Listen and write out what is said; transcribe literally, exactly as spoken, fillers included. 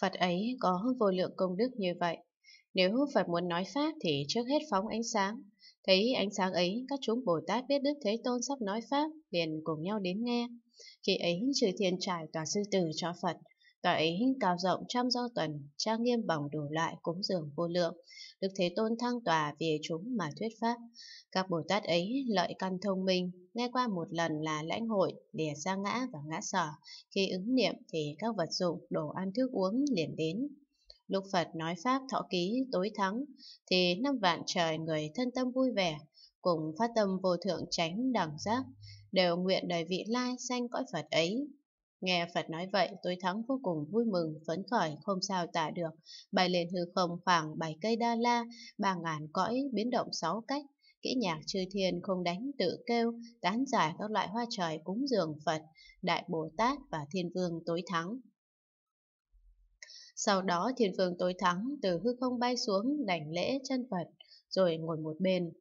Phật ấy có vô lượng công đức như vậy. Nếu Phật muốn nói Pháp thì trước hết phóng ánh sáng. Thấy ánh sáng ấy, các chúng Bồ Tát biết Đức Thế Tôn sắp nói Pháp, liền cùng nhau đến nghe. Khi ấy, chư thiên trải tòa sư tử cho Phật. Tòa ấy cao rộng trăm do tuần, trang nghiêm bằng đủ loại cúng dường vô lượng. Đức Thế Tôn thăng tòa vì chúng mà thuyết Pháp. Các Bồ Tát ấy lợi căn thông minh, nghe qua một lần là lãnh hội, lìa ra ngã và ngã sở. Khi ứng niệm thì các vật dụng, đồ ăn thức uống liền đến. Lúc Phật nói Pháp thọ ký tối thắng, thì năm vạn trời người thân tâm vui vẻ, cùng phát tâm vô thượng chánh đẳng giác, đều nguyện đời vị lai sanh cõi Phật ấy. Nghe Phật nói vậy, tối thắng vô cùng vui mừng, phấn khởi, không sao tả được, bay lên hư không khoảng bảy cây đa la, ba ngàn cõi, biến động sáu cách. Kỹ nhạc chư thiên không đánh tự kêu, tán giải các loại hoa trời cúng dường Phật, Đại Bồ Tát và Thiên Vương tối thắng. Sau đó Thiên Vương tối thắng từ hư không bay xuống đảnh lễ chân Phật, rồi ngồi một bên.